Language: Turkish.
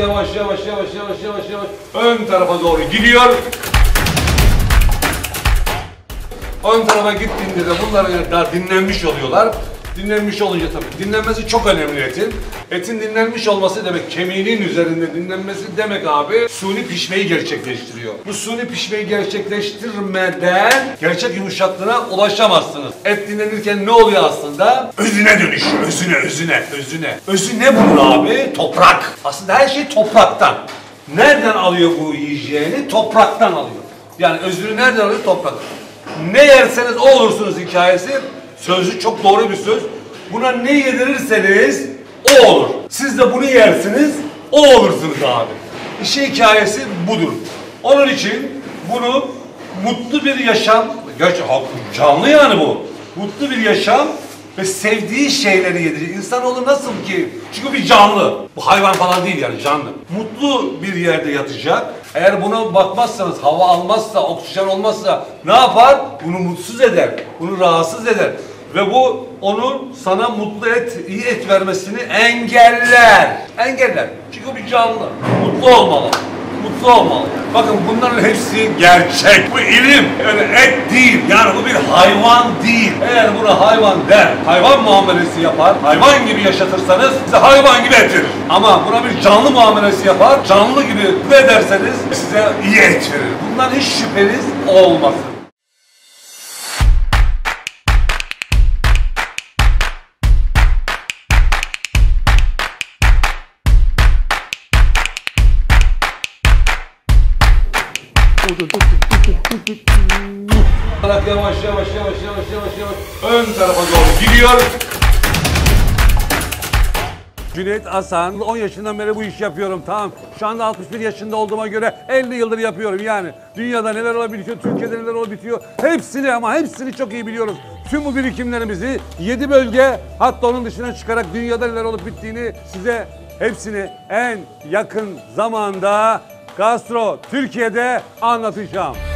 Yavaş yavaş yavaş yavaş yavaş yavaş ön tarafa doğru gidiyor. Ön tarafa gittiğinde de bunlar daha dinlenmiş oluyorlar. Dinlenmiş olunca tabii dinlenmesi çok önemli etin. Etin dinlenmiş olması demek, kemiğinin üzerinde dinlenmesi demek abi, suni pişmeyi gerçekleştiriyor. Bu suni pişmeyi gerçekleştirmeden gerçek yumuşaklığına ulaşamazsınız. Et dinlenirken ne oluyor aslında? Özüne dönüşüyor, özüne. Özü ne bunun abi? Toprak. Aslında her şey topraktan. Nereden alıyor bu yiyeceğini? Topraktan alıyor. Yani özünü nereden alıyor? Topraktan. Ne yerseniz o olursunuz hikayesi. Sözü çok doğru bir söz. Buna ne yedirirseniz o olur. Siz de bunu yersiniz, o olursunuz abi. İşin hikayesi budur. Onun için bunu mutlu bir yaşam, gerçi canlı yani bu. Mutlu bir yaşam ve sevdiği şeyleri yedirir. İnsanoğlu nasıl ki? Çünkü bir canlı. Bu hayvan falan değil yani, canlı. Mutlu bir yerde yatacak. Eğer buna bakmazsanız, hava almazsa, oksijen olmazsa ne yapar? Bunu mutsuz eder, bunu rahatsız eder. Ve bu onun sana mutlu et, iyi et vermesini engeller. Engeller. Çünkü bir canlı. Mutlu olmalı. Mutlu olmalı. Bakın bunların hepsi gerçek. Bu ilim. Yani et değil. Yani bu bir hayvan değil. Eğer buna hayvan der, hayvan muamelesi yapar, hayvan gibi yaşatırsanız size hayvan gibi et verir. Ama buna bir canlı muamelesi yapar, canlı gibi ne derseniz size iyi et verir. Bundan hiç şüpheniz olmasın. Yavaş yavaş yavaş yavaş yavaş yavaş ön tarafa doğru gidiyor. Cüneyt Asan, 10 yaşından beri bu işi yapıyorum, tamam. Şu anda 61 yaşında olduğuma göre 50 yıldır yapıyorum yani. Dünyada neler olabiliyor, Türkiye'de neler olup bitiyor, hepsini ama hepsini çok iyi biliyorum. Tüm bu birikimlerimizi 7 bölge, hatta onun dışına çıkarak dünyada neler olup bittiğini size hepsini en yakın zamanda Gastro Türkiye'de anlatacağım.